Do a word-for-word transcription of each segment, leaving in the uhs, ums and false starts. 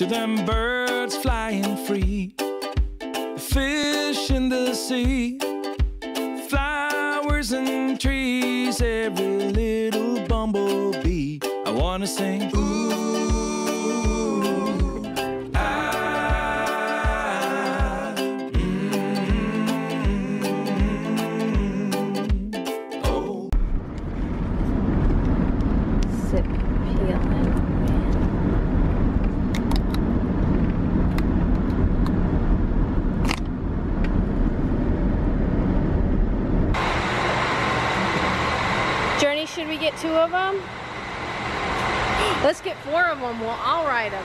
to them birds flying free, fish in the sea, flowers and trees, every little bumblebee. I wanna sing, ooh, ah, mm, oh. Sick feeling. Journey, should we get two of them? Let's get four of them. Well, I'll ride them.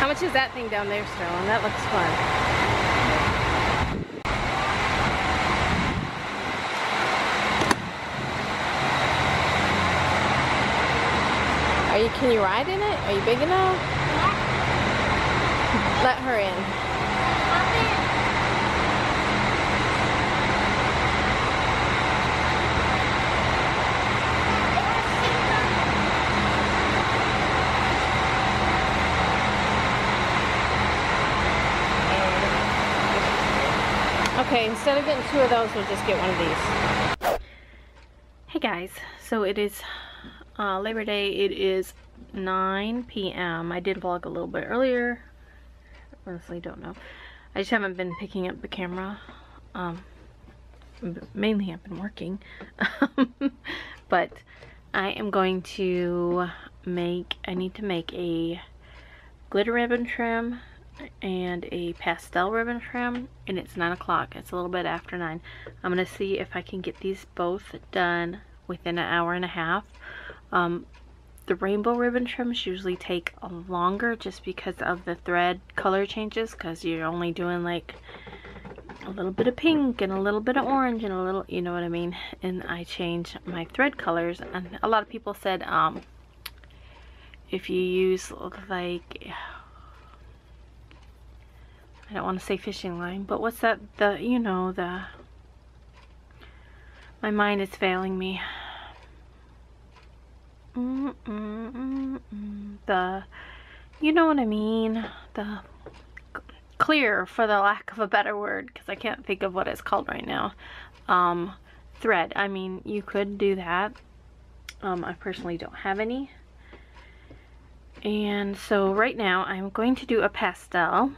How much is that thing down there, Sterling? That looks fun. Are you? Can you ride in it? Are you big enough? Yeah. Let her in. Okay, instead of getting two of those, we'll just get one of these. Hey guys, so it is uh, Labor Day. It is nine P M I did vlog a little bit earlier. Honestly, don't know. I just haven't been picking up the camera. Um, mainly I've been working. But I am going to make, I need to make a glitter ribbon trim and a pastel ribbon trim, and it's nine o'clock. It's a little bit after nine. I'm gonna see if I can get these both done within an hour and a half. Um, the rainbow ribbon trims usually take longer just because of the thread color changes, because you're only doing like a little bit of pink and a little bit of orange and a little, you know what I mean. And I change my thread colors, and a lot of people said um, if you use like, I don't want to say fishing line, but what's that, the, you know, the, my mind is failing me, mm -mm -mm -mm. the, you know what I mean, the clear, for the lack of a better word, because I can't think of what it's called right now, um, thread. I mean, you could do that. um, I personally don't have any, and so right now I'm going to do a pastel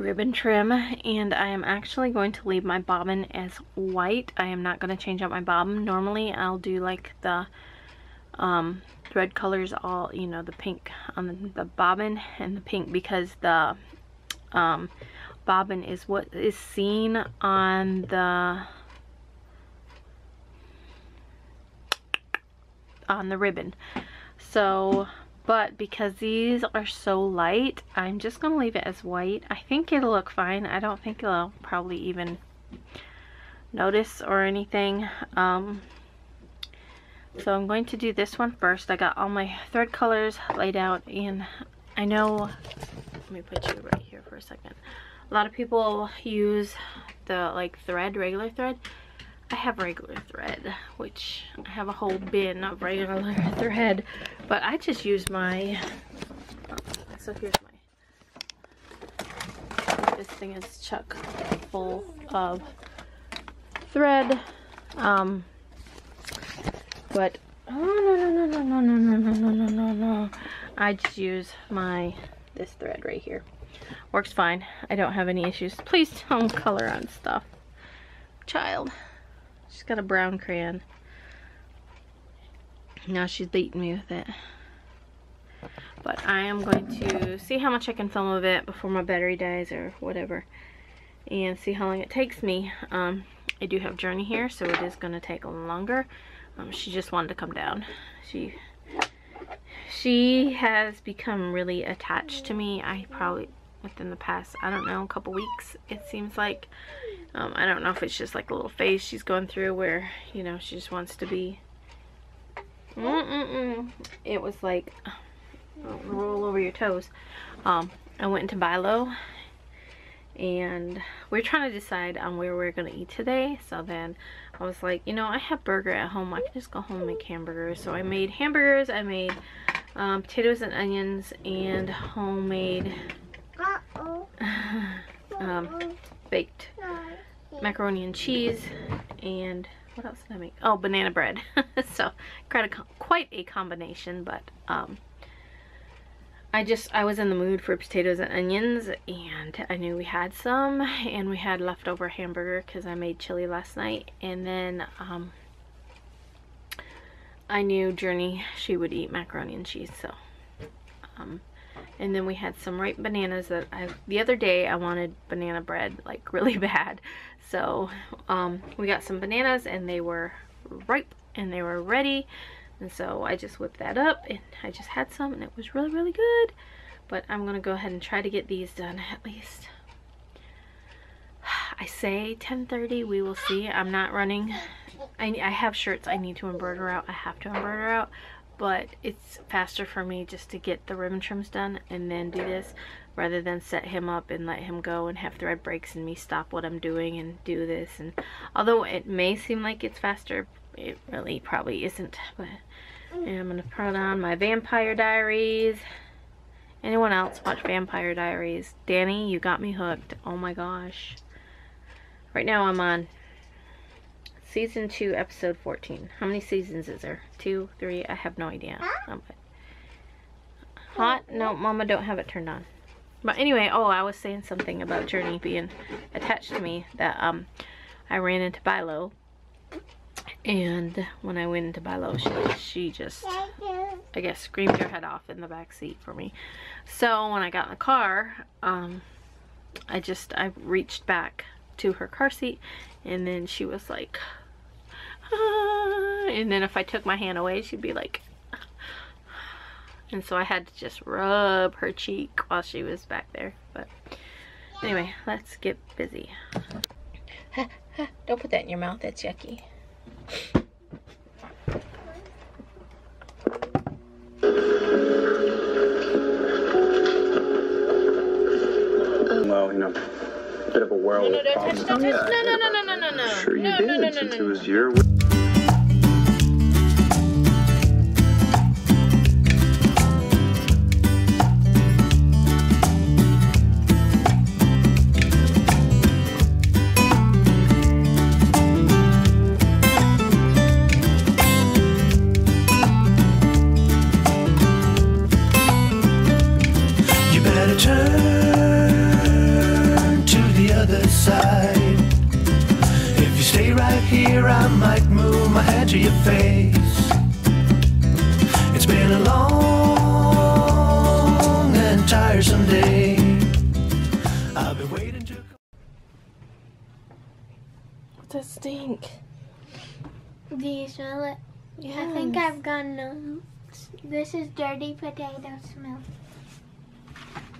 ribbon trim, and I am actually going to leave my bobbin as white. I am not going to change out my bobbin. Normally I'll do like the um, thread colors, all, you know, the pink on the, the bobbin and the pink, because the um, bobbin is what is seen on the on the ribbon. So but because these are so light, I'm just going to leave it as white. I think it'll look fine. I don't think it'll probably even notice or anything. Um, so I'm going to do this one first. I got all my thread colors laid out, and I know, let me put you right here for a second. A lot of people use the like thread, regular thread. I have regular thread, which I have a whole bin of regular thread, but I just use my, so here's my, this thing is chock full of thread, um, but, oh, no, no, no, no, no, no, no, no, no, no, no, I just use my, this thread right here. Works fine. I don't have any issues. Please don't color on stuff, child. She's got a brown crayon. Now she's beating me with it. But I am going to see how much I can film of it before my battery dies or whatever, and see how long it takes me. Um, I do have Journey here, so it is going to take longer. Um, she just wanted to come down. She she has become really attached to me. I probably, within the past, I don't know, a couple weeks, it seems like. Um, I don't know if it's just like a little phase she's going through where, you know, she just wants to be. Mm-mm-mm. It was like, oh, roll over your toes. Um, I went into Bilo, and we're trying to decide on where we're going to eat today. So then I was like, you know, I have burger at home. I can just go home and make hamburgers. So I made hamburgers. I made um, potatoes and onions and homemade um, baked macaroni and cheese. And what else did I make? Oh, banana bread. So quite a, quite a combination, but um, I just, I was in the mood for potatoes and onions, and I knew we had some, and we had leftover hamburger because I made chili last night. And then um, I knew Journey, she would eat macaroni and cheese, so. Um, and then we had some ripe bananas that I, the other day I wanted banana bread like really bad. So um, we got some bananas and they were ripe and they were ready. And so I just whipped that up and I just had some, and it was really, really good. But I'm going to go ahead and try to get these done at least. I say ten thirty, we will see. I'm not running. I, I have shirts I need to embroider out. I have to embroider out. But it's faster for me just to get the ribbon trims done and then do this, rather than set him up and let him go and have thread breaks and me stop what I'm doing and do this. And although it may seem like it's faster, it really probably isn't. But and I'm gonna put on my Vampire Diaries. Anyone else watch Vampire Diaries? Dani, you got me hooked. Oh my gosh. Right now I'm on season two, episode fourteen. How many seasons is there? Two, three? I have no idea. Um, hot? No, Mama don't have it turned on. But anyway, oh, I was saying something about Journey being attached to me, that um, I ran into Bilo. And when I went into Bilo, she, she just, I guess, screamed her head off in the back seat for me. So when I got in the car, um, I just, I reached back to her car seat, and then she was like, ah. And then if I took my hand away, she'd be like, ah. And so I had to just rub her cheek while she was back there. But anyway, let's get busy. Ha, ha, don't put that in your mouth, that's yucky. Well, you know, a bit of a whirl. No, no, no, no, no, no, no, no, no. Sure you did, since it was your... Stink. Do you smell it? Yes. I think I've gone numb. This is dirty potato smell.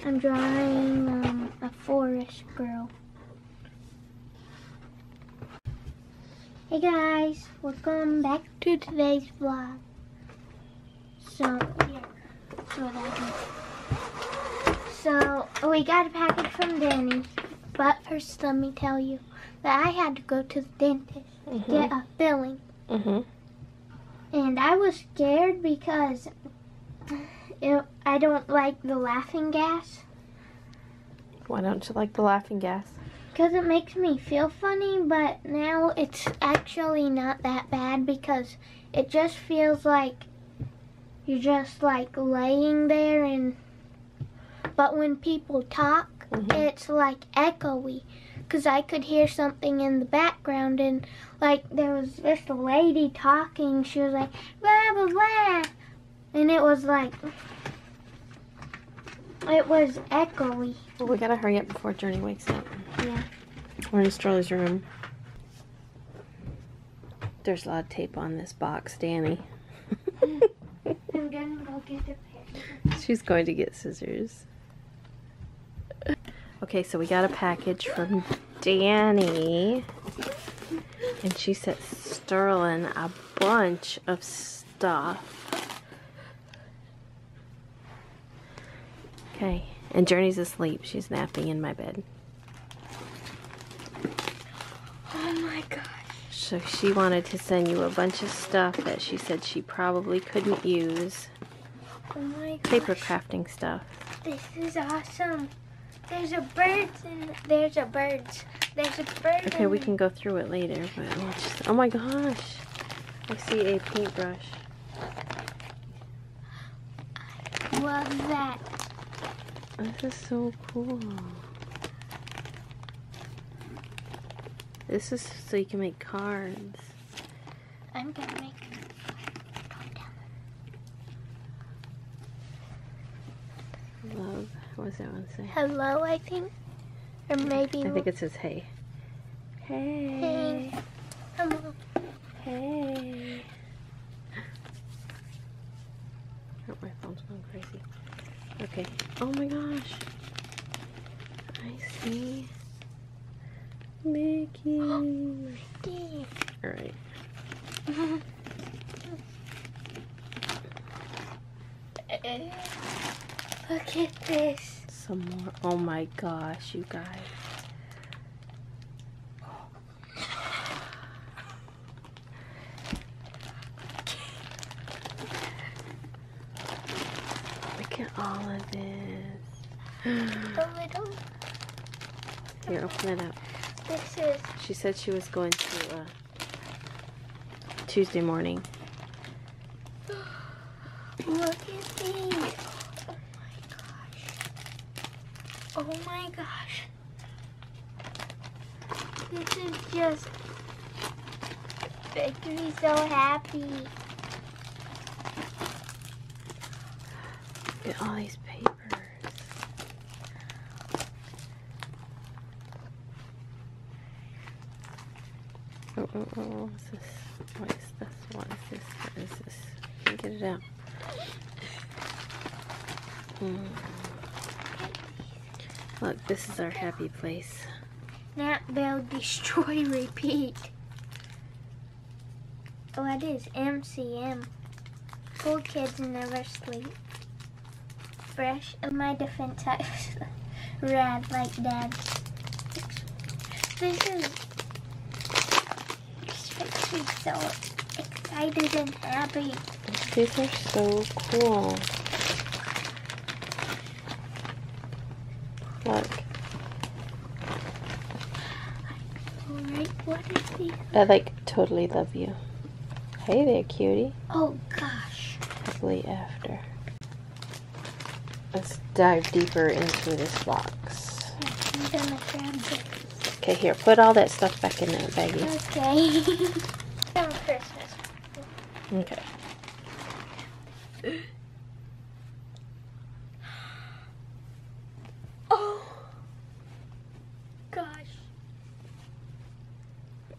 I'm drawing um, a forest girl. Hey guys, welcome back to today's vlog. So, yeah. So, that's so oh, we got a package from Dani. But first, let me tell you that I had to go to the dentist mm-hmm. to get a filling. Mm-hmm. And I was scared because it, I don't like the laughing gas. Why don't you like the laughing gas? Because it makes me feel funny, but now it's actually not that bad, because it just feels like you're just like laying there. And but when people talk, Mm-hmm. it's like echoey, because I could hear something in the background, and like there was just a lady talking. She was like blah blah blah, and it was like it was echoey. Well, we gotta hurry up before Journey wakes up. Yeah, we're in Sterling's room. There's a lot of tape on this box, Dani. I'm gonna go get the paper. She's going to get scissors. Okay, so we got a package from Dani, and she sent Sterling a bunch of stuff. Okay, and Journey's asleep. She's napping in my bed. Oh my gosh. So she wanted to send you a bunch of stuff that she said she probably couldn't use. Oh my gosh. Paper crafting stuff. This is awesome. There's a bird and there's a bird. There's a bird. Okay, we can go through it later, but we'll just, oh my gosh. I see a paintbrush. I love that. This is so cool. This is so you can make cards. I'm going to make a card. Love. What does that one say? Hello, I think. Or maybe. I think it says hey. Hey. Hey. Hello. Hey. Oh, my phone's going crazy. Okay. Oh my gosh. I see. Mickey. Mickey. All right. Look at this. Some more. Oh my gosh, you guys. Look at all of this. A little. Here, open it up. This is. She said she was going to uh, Tuesday morning. Look at these. Oh my gosh. Oh my gosh. This is just. Makes me so happy. Look at all these papers. Oh, oh, oh, what is this? What is this? What is this? What is this? Let me get it out. Mm. Look, this is our happy place. Not build, destroy, repeat. Oh, it is M C M. Cool kids never sleep. Fresh of my defense, I was rad like dad. This is... I'm so excited and happy. These are so cool. Look. Alright, what is these? I like totally love you. Hey there, cutie. Oh gosh. Happily after. Let's dive deeper into this box. I'm gonna grab this. Okay, here, put all that stuff back in that baggie. Okay. Some Christmas. Okay. Oh gosh.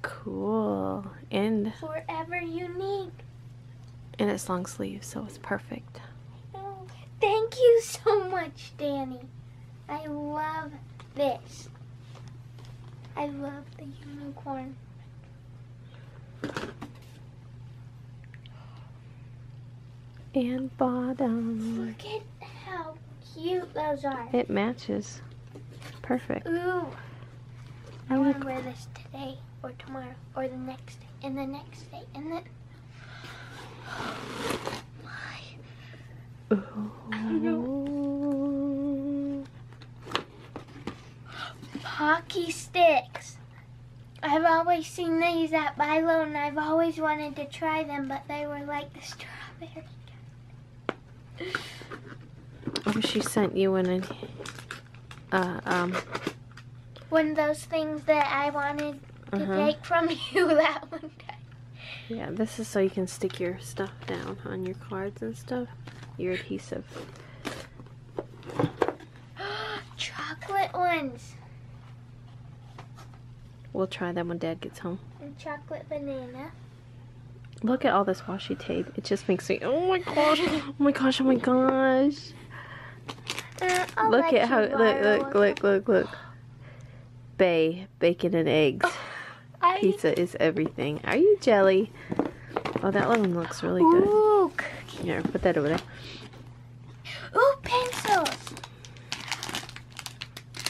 Cool. And forever unique. And it's long sleeve, so it's perfect. Oh, thank you so much, Dani. I love this. I love the unicorn. And bottom. Look at how cute those are. It matches. Perfect. Ooh. I, I want to wear this today or tomorrow or the next day and the next day and then. Oh my. Ooh. I don't know. Hockey sticks. I've always seen these at Bilo and I've always wanted to try them, but they were like the strawberry. Oh, she sent you one. Uh, um. One of those things that I wanted to uh-huh. take from you that one time. Yeah, this is so you can stick your stuff down on your cards and stuff. Your adhesive. Chocolate ones. We'll try that when Dad gets home. And chocolate banana. Look at all this washi tape. It just makes me. Oh my gosh! Oh my gosh! Oh my gosh! Uh, look at how. Look! Look! Look! Look! Look! Bay bacon and eggs. Oh, I... Pizza is everything. Are you jelly? Oh, that one looks really good. Ooh, cookie. Here, put that over there. Ooh, pencils.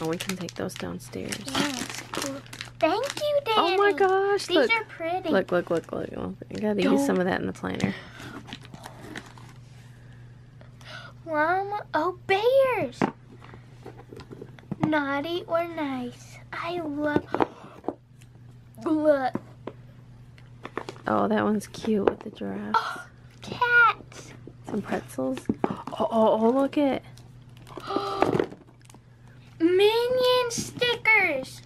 Oh, we can take those downstairs. Yeah, that's cool. Thank you, Dani. Oh my gosh. These look. are pretty. Look, look, look, look. You gotta Don't. use some of that in the planner. Llama. Oh, bears. Naughty or nice. I love. Look. Oh, that one's cute with the giraffe. Oh, cats. Some pretzels. Oh, oh, oh look it. Minion stickers.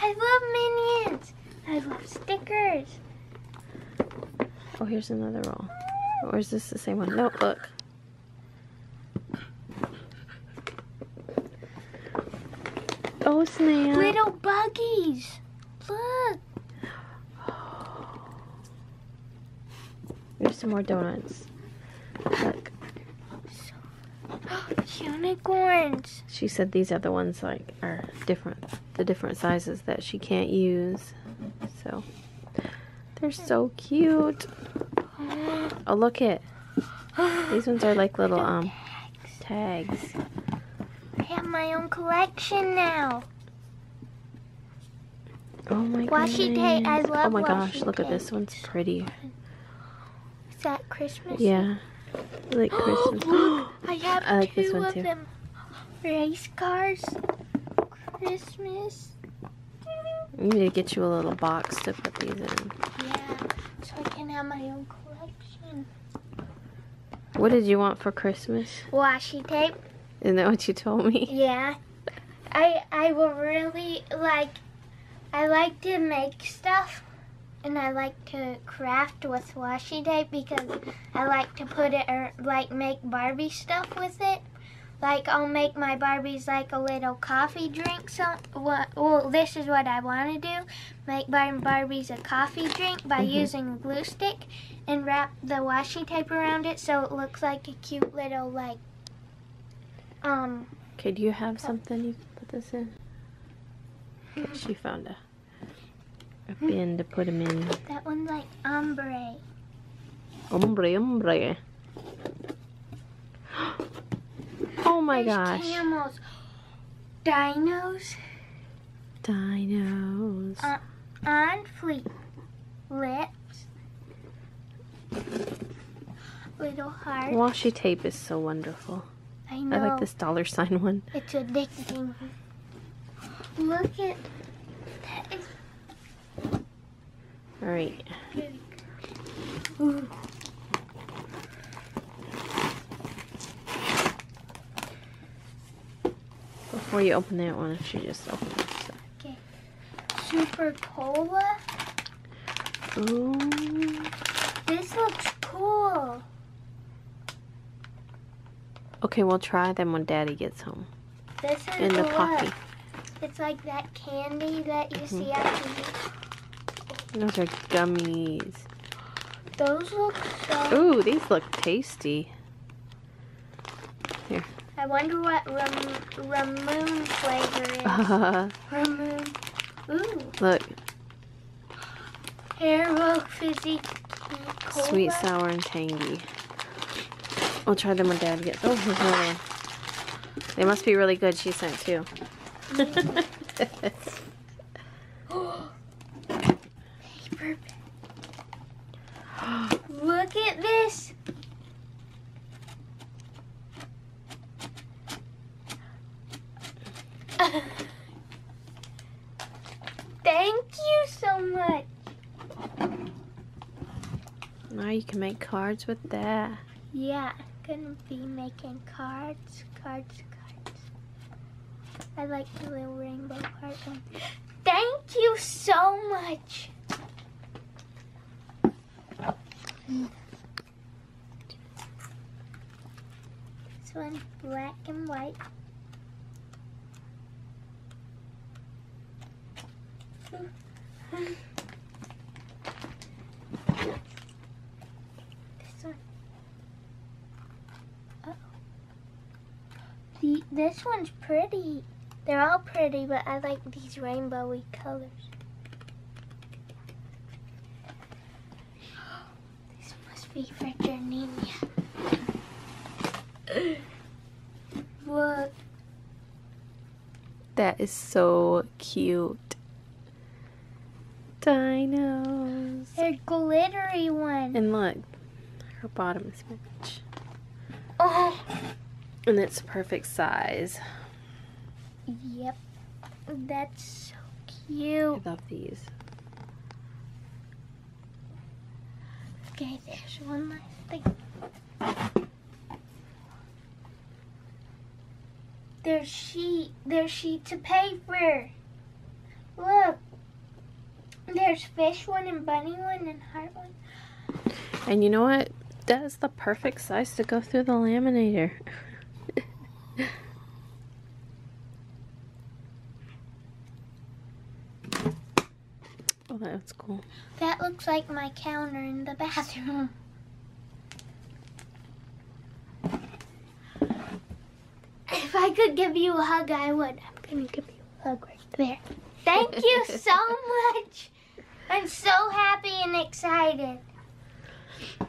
I love Minions. I love stickers. Oh, here's another roll. Or is this the same one? No, look. Oh, snap. Little buggies. Look. There's some more donuts. Look. Unicorns. She said these are the ones like are different, the different sizes that she can't use. So they're so cute. Oh, look it. These ones are like little um tags. I have my own collection now. Oh my gosh. Washi tape. I love washi tape. Oh my gosh, look at this one's pretty. Is that Christmas? Yeah. I like Christmas. Look, I have I like two this one of too. them. Race cars. Christmas. We need to get you a little box to put these in. Yeah, so I can have my own collection. What did you want for Christmas? Washi tape. Isn't that what you told me? Yeah. I I will really like, I like to make stuff. And I like to craft with washi tape because I like to put it or like make Barbie stuff with it. Like I'll make my Barbies like a little coffee drink. So what, well, this is what I want to do: make my Barbies a coffee drink by mm-hmm. using a glue stick and wrap the washi tape around it so it looks like a cute little like. Um. Okay, do you have something you can put this in? Okay, she found a. A bin to put them in. That one's like ombre. Ombre, ombre. Oh my There's gosh. Camels. Dinos. Dinos. Uh, on fleek. Lips. Little heart. Washi tape is so wonderful. I know. I like this dollar sign one. It's addicting. Look at that. Is All right. Ooh. Before you open that one, if you just open it. So. Okay. Super Cola. Ooh. This looks cool. Okay, we'll try them when Daddy gets home. This is in the pocket. It's like that candy that you mm-hmm. see after. Those are gummies. Those look so... Ooh, these look tasty. Here. I wonder what Ram Ramune flavor is. Uh, Ramune. Ooh. Look. Aero, fizzy, cola. Sweet, sour, and tangy. I'll try them when Dad gets... Oh, here's another one. They must be really good. She sent two. Mm. Look at this. Thank you so much. Now you can make cards with that. Yeah, gonna be making cards, cards, cards. I like the little rainbow card one. Thank you so much. This one's black and white. This one. Uh-oh. The, this one's pretty. They're all pretty, but I like these rainbowy colors. For Journey. Look. That is so cute. Dinos. They're glittery ones. And look, her bottom is much. Oh. And it's perfect size. Yep. That's so cute. I love these. Okay, there's one last thing. There's sheet. There's sheets of paper. Look. There's fish one and bunny one and heart one. And you know what? That is the perfect size to go through the laminator. Oh, that's cool. That looks like my counter in the bathroom. If I could give you a hug, I would. I'm going to give you a hug right there. Thank you so much. I'm so happy and excited.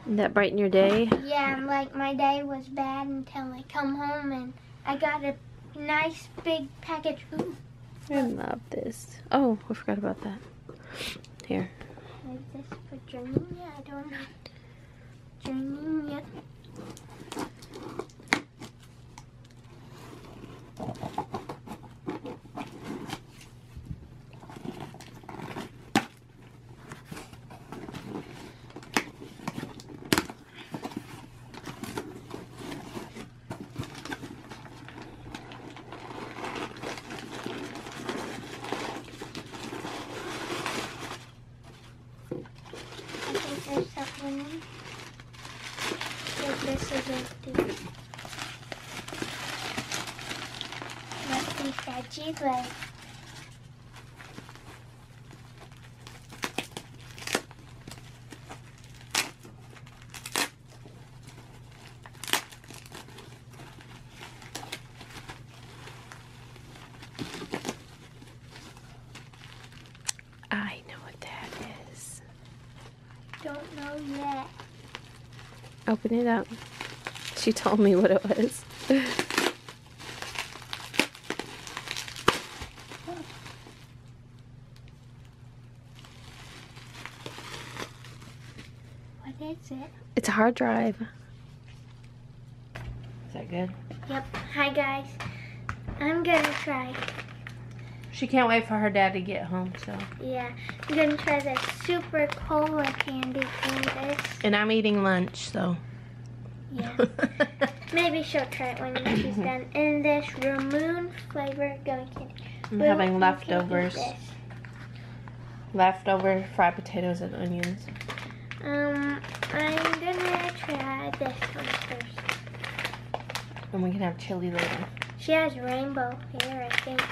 Did that brighten your day? Yeah, I'm like, my day was bad until I come home and I got a nice big package. Ooh. I love this. Oh, I forgot about that. Here. Is this for Journey? I don't know. Journey. This is it. Must be veggie bread. I know what that is. Don't know yet. Open it up. She told me what it was. What is it? It's a hard drive. Is that good? Yep. Hi, guys. I'm going to try. She can't wait for her dad to get home, so. Yeah. I'm going to try the super cola candy from this. And I'm eating lunch, so. Yeah. Maybe she'll try it when she's done. And this Ramune flavor gummy candy. I'm having leftovers. Leftover fried potatoes and onions. Um, I'm gonna try this one first. And we can have chili later. She has rainbow hair, I think.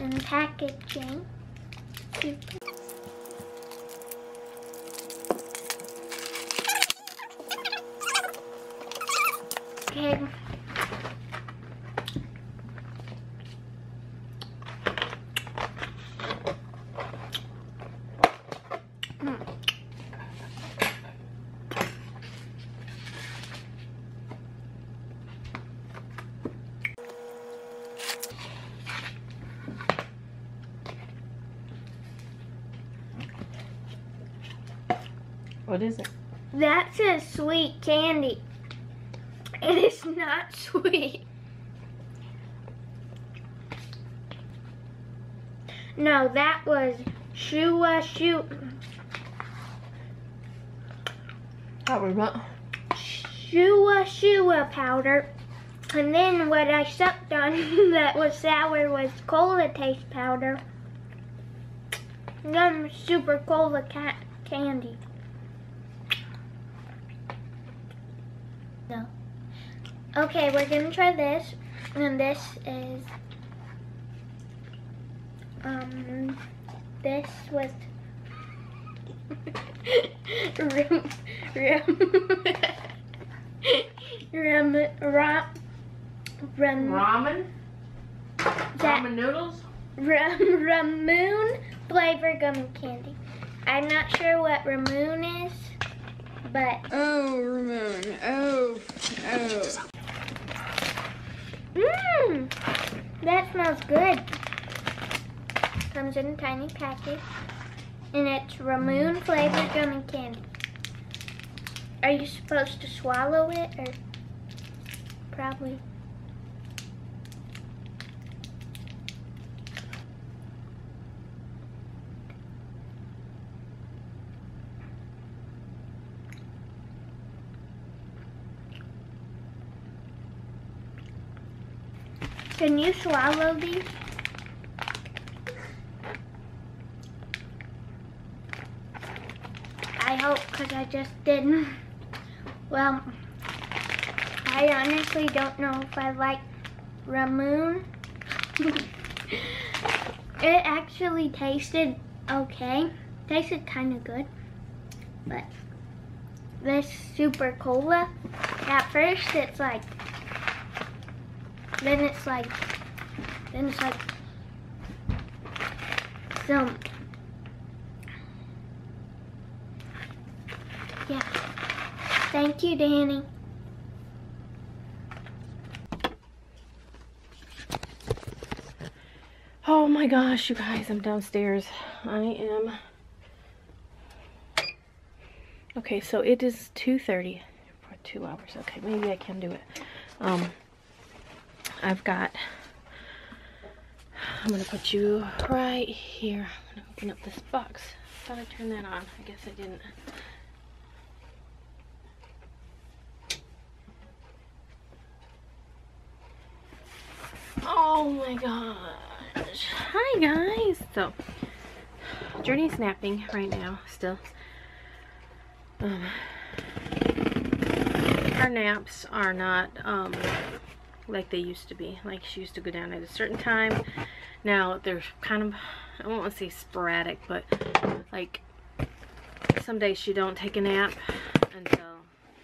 And packaging. Super. Okay. Mm. What is it? That's a sweet candy. It is not sweet. No, that was shua shoot. That was what? Shua shua powder. And then what I sucked on that was sour was cola taste powder. And then super cola ca candy. No. Okay, we're gonna try this, and this is, um, this was, rum, rum, rum, rum, ramen, ramen noodles, rum, Ramune flavored gummy candy. I'm not sure what Ramune is, but. Oh, Ramune, oh, oh. Mmm, that smells good. Comes in a tiny package, and it's Ramune flavored gummy candy. Are you supposed to swallow it, or probably? Can you swallow these? I hope, because I just didn't. Well, I honestly don't know if I like Ramune. It actually tasted okay. Tasted kind of good. But this super cola, at first it's like, Then it's like, then it's like, so, yeah. Thank you, Dani. Oh my gosh, you guys, I'm downstairs. I am, okay, so it is two thirty for two hours. Okay, maybe I can do it. Um. I've got, I'm going to put you right here. I'm going to open up this box. I thought I turned that on. I guess I didn't. Oh my gosh. Hi guys. So, Journey's napping right now still. Um, her naps are not, um... like they used to be. Like she used to go down at a certain time. Now they're kind of, I won't want to say sporadic, but like some days she don't take a nap until,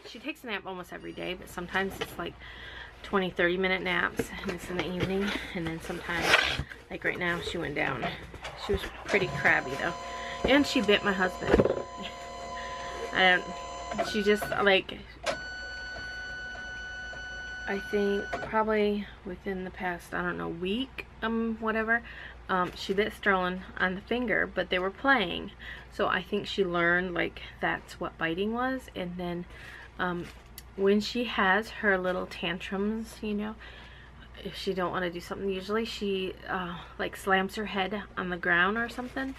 she takes a nap almost every day, but sometimes it's like twenty, thirty minute naps and it's in the evening. And then sometimes, like right now, she went down. She was pretty crabby though. And she bit my husband. And she just like, I think probably within the past, I don't know, week, um, whatever, um, she bit Sterling on the finger, but they were playing. So I think she learned, like, that's what biting was. And then um, when she has her little tantrums, you know, if she don't want to do something, usually she, uh, like, slams her head on the ground or something.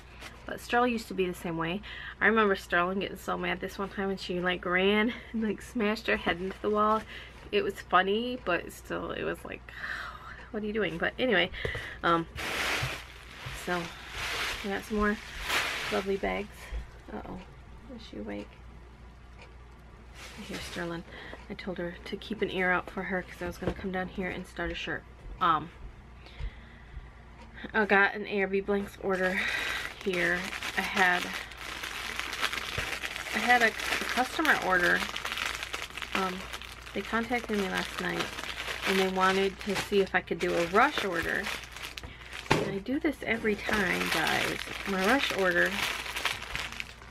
But Sterling used to be the same way. I remember Sterling getting so mad this one time, and she, like, ran and, like, smashed her head into the wall. It was funny, but still, it was like, what are you doing? But anyway, um, so, we got some more lovely bags. Uh-oh, is she awake? I hear Sterling. I told her to keep an ear out for her because I was going to come down here and start a shirt. Um, I got an A R B Blanks order here. I had, I had a, a customer order, um, they contacted me last night and they wanted to see if I could do a rush order. And I do this every time, guys. My rush order,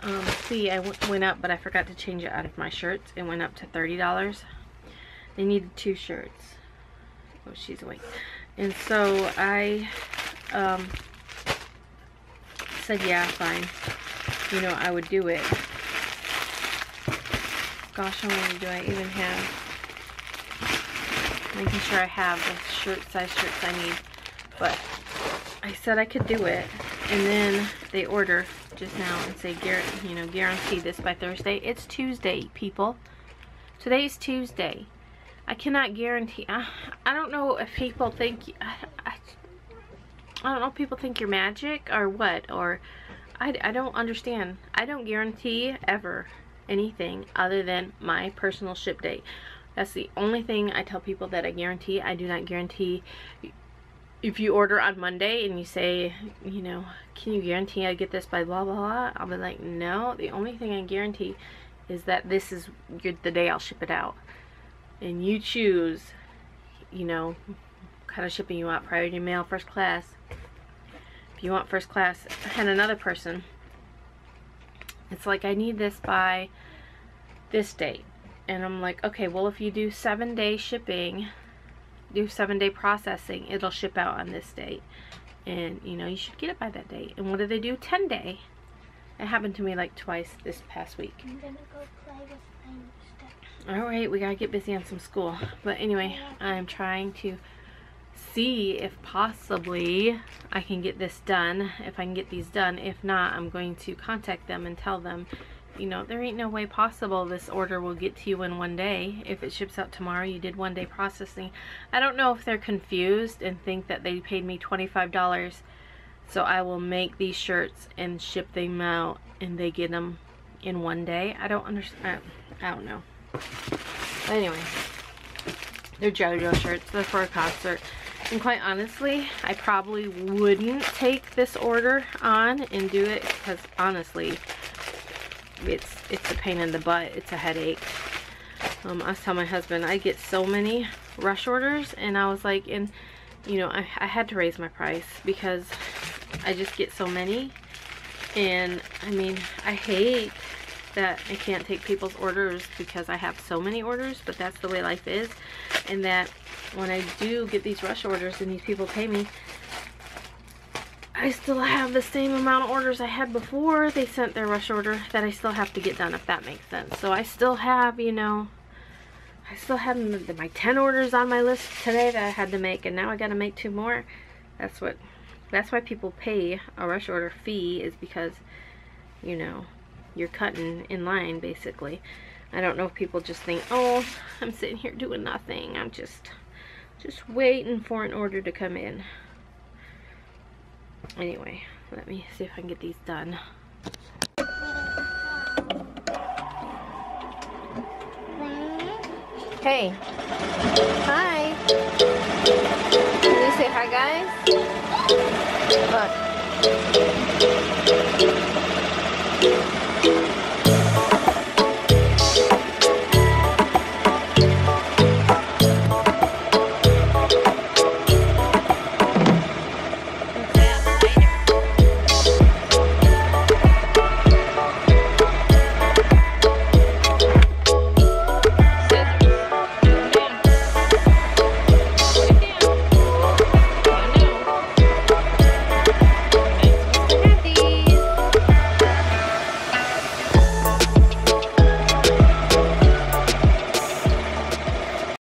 um, see, I w went up, but I forgot to change it out of my shirts. It went up to thirty dollars. They needed two shirts. Oh, she's awake. And so I um, said, yeah, fine. You know, I would do it. Gosh, how many do I even have? Making sure I have the shirt size shirts I need, but I said I could do it, and then they order just now and say, Garrett, you know, guarantee this by Thursday. It's Tuesday, people. Today's Tuesday. I cannot guarantee. I, I don't know if people think I, I, I don't know if people think you're magic or what, or I, I don't understand. I don't guarantee ever anything other than my personal ship date. That's the only thing I tell people that I guarantee. I do not guarantee. If you order on Monday and you say, you know, can you guarantee I get this by blah, blah, blah? I'll be like, no. The only thing I guarantee is that this is the day I'll ship it out. And you choose, you know, what kind of shipping you want. Priority mail, first class. If you want first class, I had another person. It's like, I need this by this date. And I'm like, okay, well, if you do seven day shipping, do seven day processing, it'll ship out on this date, and you know, you should get it by that date. And what do they do? Ten day. It happened to me like twice this past week. I'm gonna go play with my new stuff. Alright, we gotta get busy on some school. But anyway, I'm trying to see if possibly I can get this done. If I can get these done. If not, I'm going to contact them and tell them, you know, there ain't no way possible this order will get to you in one day. If it ships out tomorrow, you did one day processing. I don't know if they're confused and think that they paid me twenty-five dollars. So I will make these shirts and ship them out and they get them in one day. I don't understand. I don't know. But anyway, they're JoJo shirts. They're for a concert. And quite honestly, I probably wouldn't take this order on and do it, because honestly, it's it's a pain in the butt. It's a headache. Um, I was telling my husband, I get so many rush orders, and I was like, and you know, I, I had to raise my price because I just get so many. And I mean, I hate that I can't take people's orders because I have so many orders, but that's the way life is. And that when I do get these rush orders and these people pay me, I still have the same amount of orders I had before they sent their rush order that I still have to get done, if that makes sense. So I still have, you know, I still have my ten orders on my list today that I had to make, and now I gotta make two more. That's what, that's why people pay a rush order fee, is because, you know, you're cutting in line, basically. I don't know if people just think, oh, I'm sitting here doing nothing. I'm just, just waiting for an order to come in. Anyway, let me see if I can get these done. Hey. Hi. Can you say hi, guys? Look.